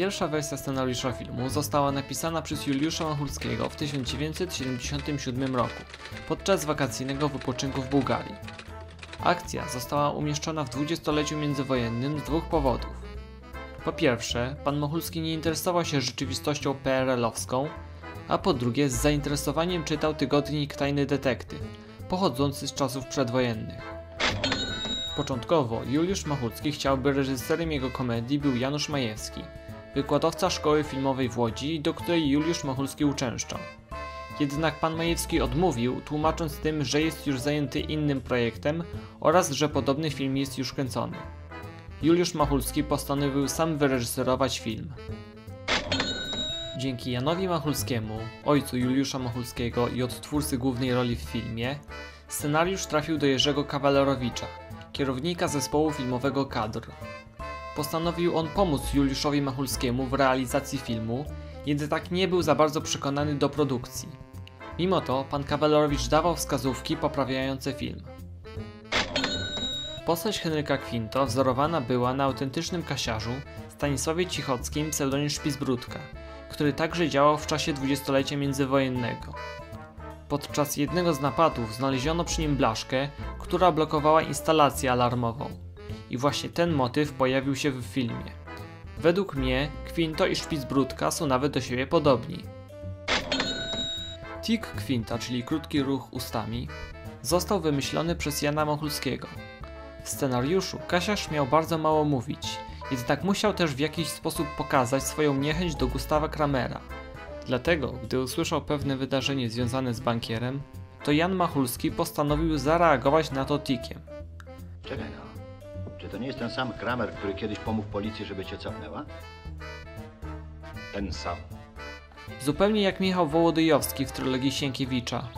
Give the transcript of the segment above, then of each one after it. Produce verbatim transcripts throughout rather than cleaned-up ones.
Pierwsza wersja scenariusza filmu została napisana przez Juliusza Machulskiego w tysiąc dziewięćset siedemdziesiątym siódmym roku, podczas wakacyjnego wypoczynku w Bułgarii. Akcja została umieszczona w dwudziestoleciu międzywojennym z dwóch powodów. Po pierwsze, pan Machulski nie interesował się rzeczywistością P R L-owską, a po drugie z zainteresowaniem czytał tygodnik Tajny Detektyw, pochodzący z czasów przedwojennych. Początkowo Juliusz Machulski chciał, by reżyserem jego komedii był Janusz Majewski, wykładowca szkoły filmowej w Łodzi, do której Juliusz Machulski uczęszczał. Jednak pan Majewski odmówił, tłumacząc tym, że jest już zajęty innym projektem oraz że podobny film jest już kręcony. Juliusz Machulski postanowił sam wyreżyserować film. Dzięki Janowi Machulskiemu, ojcu Juliusza Machulskiego i odtwórcy głównej roli w filmie, scenariusz trafił do Jerzego Kawalerowicza, kierownika zespołu filmowego K A D R. Postanowił on pomóc Juliuszowi Machulskiemu w realizacji filmu, jednak nie był za bardzo przekonany do produkcji. Mimo to pan Kawalerowicz dawał wskazówki poprawiające film. Postać Henryka Kwinto wzorowana była na autentycznym kasiarzu Stanisławie Cichockim pseudonim Szpicbródka, który także działał w czasie dwudziestolecia międzywojennego. Podczas jednego z napadów znaleziono przy nim blaszkę, która blokowała instalację alarmową. I właśnie ten motyw pojawił się w filmie. Według mnie Kwinto i Szpicbródka są nawet do siebie podobni. Tik Kwinta, czyli krótki ruch ustami, został wymyślony przez Jana Machulskiego. W scenariuszu kasiarz miał bardzo mało mówić, jednak musiał też w jakiś sposób pokazać swoją niechęć do Gustawa Kramera. Dlatego, gdy usłyszał pewne wydarzenie związane z bankierem, to Jan Machulski postanowił zareagować na to tikiem. Czekaj no, czy to nie jest ten sam Kramer, który kiedyś pomógł policji, żeby cię cofnęła? Ten sam. Zupełnie jak Michał Wołodyjowski w trylogii Sienkiewicza.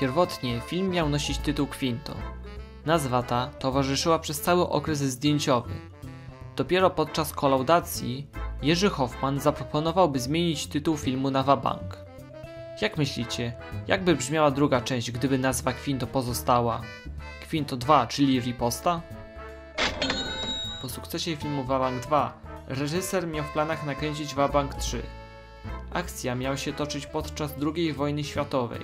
Pierwotnie film miał nosić tytuł Kwinto. Nazwa ta towarzyszyła przez cały okres zdjęciowy. Dopiero podczas kolaudacji Jerzy Hoffman zaproponowałby zmienić tytuł filmu na Vabank. Jak myślicie, jakby brzmiała druga część, gdyby nazwa Kwinto pozostała? Kwinto dwa, czyli riposta? Po sukcesie filmu Vabank dwa reżyser miał w planach nakręcić Vabank trzy. Akcja miała się toczyć podczas drugiej wojny światowej.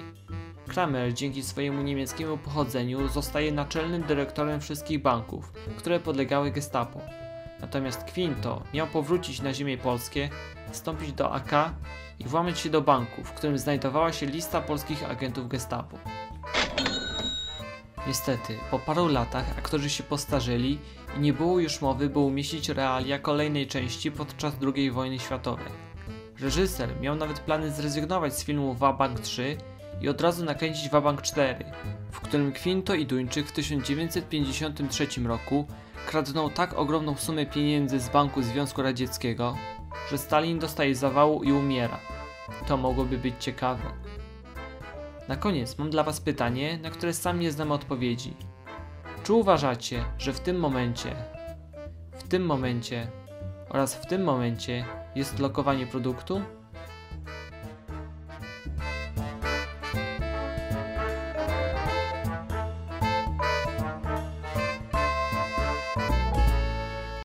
Kramer dzięki swojemu niemieckiemu pochodzeniu zostaje naczelnym dyrektorem wszystkich banków, które podlegały gestapo. Natomiast Kwinto miał powrócić na ziemię polskie, wstąpić do A K i włamać się do banku, w którym znajdowała się lista polskich agentów gestapo. Niestety, po paru latach aktorzy się postarzeli i nie było już mowy, by umieścić realia kolejnej części podczas drugiej wojny światowej. Reżyser miał nawet plany zrezygnować z filmu Vabank trzy i od razu nakręcić Vabank cztery, w którym Kwinto i Duńczyk w tysiąc dziewięćset pięćdziesiątym trzecim roku kradnął tak ogromną sumę pieniędzy z banku Związku Radzieckiego, że Stalin dostaje zawału i umiera. To mogłoby być ciekawe. Na koniec mam dla was pytanie, na które sam nie znam odpowiedzi. Czy uważacie, że w tym momencie, w tym momencie oraz w tym momencie jest lokowanie produktu?